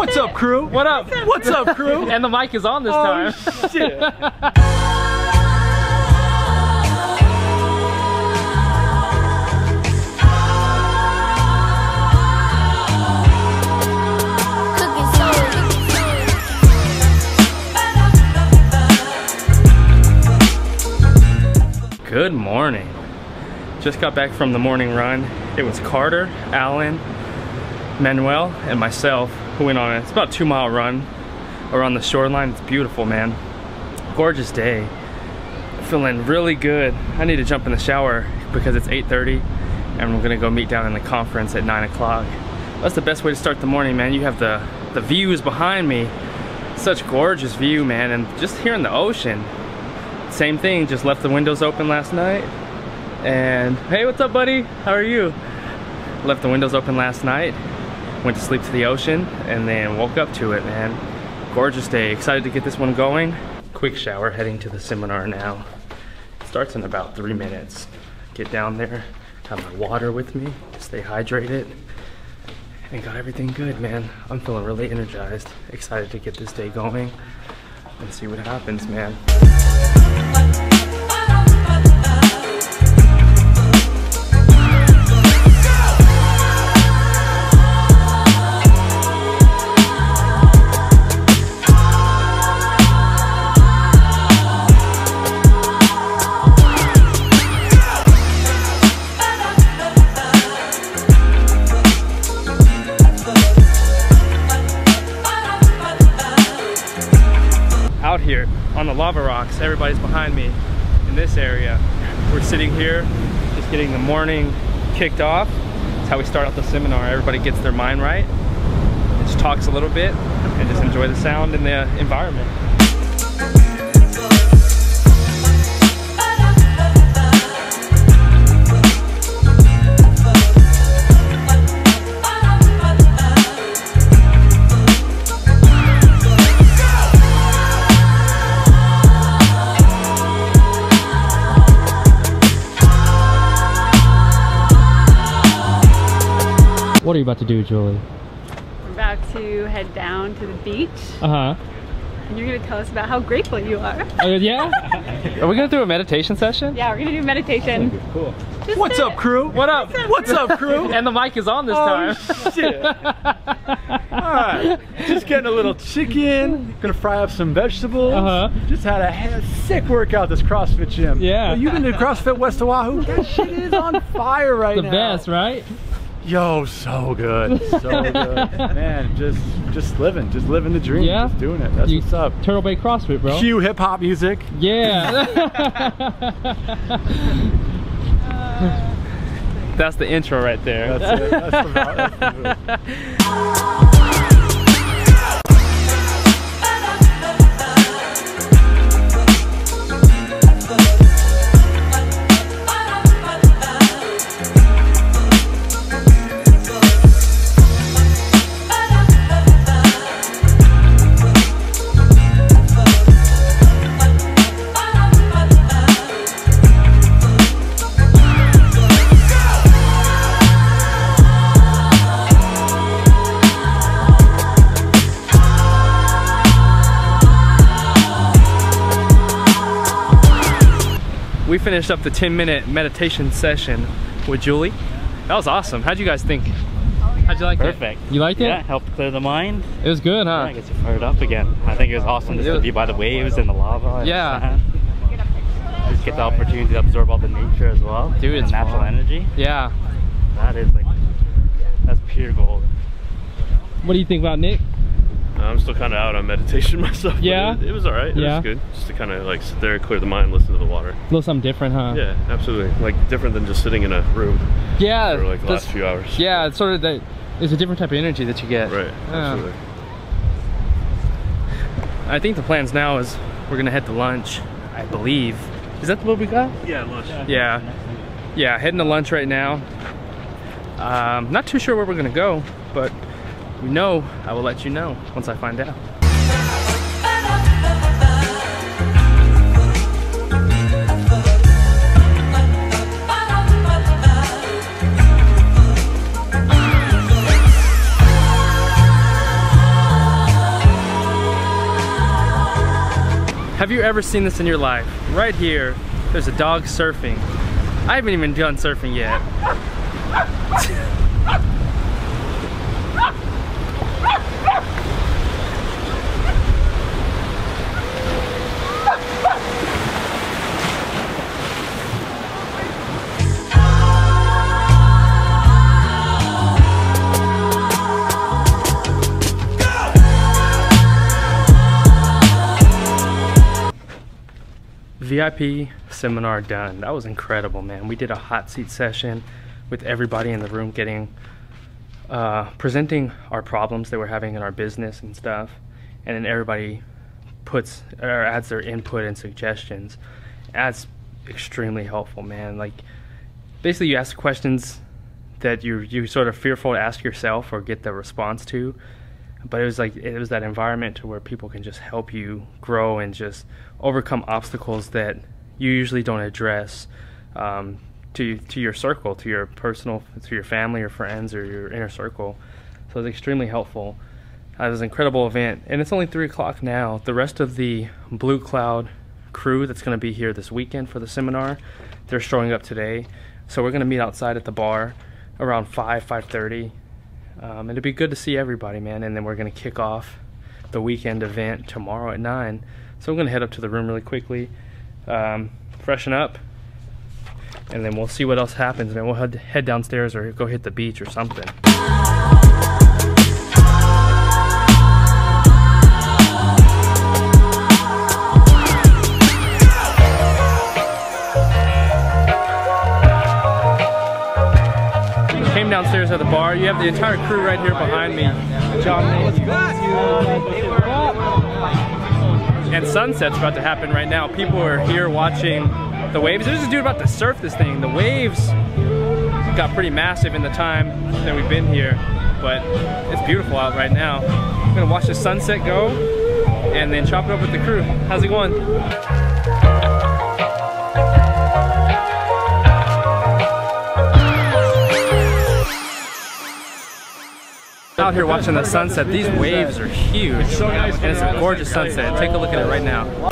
What's up, crew? What up? What's up, crew? And the mic is on this time. Oh, shit. Good morning. Just got back from the morning run. It was Carter, Alan, Manuel, and myself who went on it. It's about a 2-mile run around the shoreline. It's beautiful, man. Gorgeous day. Feeling really good. I need to jump in the shower because it's 8:30 and we're gonna go meet down in the conference at 9 o'clock. That's the best way to start the morning, man. You have the views behind me. Such gorgeous view, man. And just here in the ocean. Same thing, just left the windows open last night. And hey, what's up, buddy? How are you? Left the windows open last night, went to sleep to the ocean, and then woke up to it, man. Gorgeous day. Excited to get this one going. Quick shower, heading to the seminar now. Starts in about 3 minutes. Get down there, have my water with me, stay hydrated, and got everything good, man. I'm feeling really energized. Excited to get this day going and see what happens, man. Out here on the lava rocks, everybody's behind me in this area. We're sitting here, just getting the morning kicked off. That's how we start out the seminar. Everybody gets their mind right, just talks a little bit, and just enjoy the sound and the environment. What are you about to do, Julie? We're about to head down to the beach. Uh-huh. And you're going to tell us about how grateful you are. Yeah? Are we going to do a meditation session? Yeah, we're going to do meditation. Cool. What's up, crew? What up? What's up, crew? And the mic is on this time. Oh, shit. All right. Just getting a little chicken. Going to fry up some vegetables. Uh-huh. Just had a sick workout this CrossFit gym. Yeah. You've been to CrossFit West Oahu? That shit is on fire right now. The best, right? Yo, so good, so good. Man, just living the dream, yeah. Just doing it. That's what's up. Turtle Bay CrossFit, bro. Cue hip-hop music. Yeah. That's the intro right there. That's it, that's the We finished up the 10-minute meditation session with Julie. That was awesome. How'd you guys think? How'd you like it? Perfect. You liked it? Yeah, helped clear the mind. It was good, huh? Yeah, I guess you fired up again. I think it was awesome just to be by the waves and the lava. Yeah. And just get the opportunity to absorb all the nature as well. Dude, it's natural energy. Yeah. That is like, that's pure gold. What do you think about Nick? I'm still kind of out on meditation myself. Yeah, it was all right. It was good, just to kind of like sit there, clear the mind, listen to the water. A little something different, huh? Yeah, absolutely. Like different than just sitting in a room. Yeah. For like the last few hours. Yeah, it's sort of that. It's a different type of energy that you get. Right. Absolutely. I think the plans now is we're gonna head to lunch. I believe. Is that what we got? Yeah, lunch. Yeah. Yeah, heading to lunch right now. Not too sure where we're gonna go, but. We know, I will let you know once I find out. Have you ever seen this in your life? Right here, there's a dog surfing. I haven't even done surfing yet. VIP seminar done. That was incredible, man. We did a hot seat session with everybody in the room getting, presenting our problems that we're having in our business and stuff. And then everybody puts or adds their input and suggestions. That's extremely helpful, man. Like, basically you ask questions that you're sort of fearful to ask yourself or get the response to. But it was that environment to where people can just help you grow and just overcome obstacles that you usually don't address to your circle, to your personal, to your family or friends or your inner circle. So it's extremely helpful. It was an incredible event, and it's only 3 o'clock now. The rest of the Blue Cloud crew that's going to be here this weekend for the seminar, they're showing up today. So we're going to meet outside at the bar around 5:30. And it'd be good to see everybody, man. And then we're gonna kick off the weekend event tomorrow at 9. So I'm gonna head up to the room really quickly, freshen up, and then we'll see what else happens. Man, we'll head downstairs or go hit the beach or something. Downstairs at the bar. You have the entire crew right here behind me. John, and sunset's about to happen right now. People are here watching the waves. There's a dude about to surf this thing. The waves got pretty massive in the time that we've been here, but it's beautiful out right now. I'm gonna watch the sunset go and then chop it up with the crew. How's it going? Out here watching the sunset. These waves are huge, and it's a gorgeous sunset. Take a look at it right now.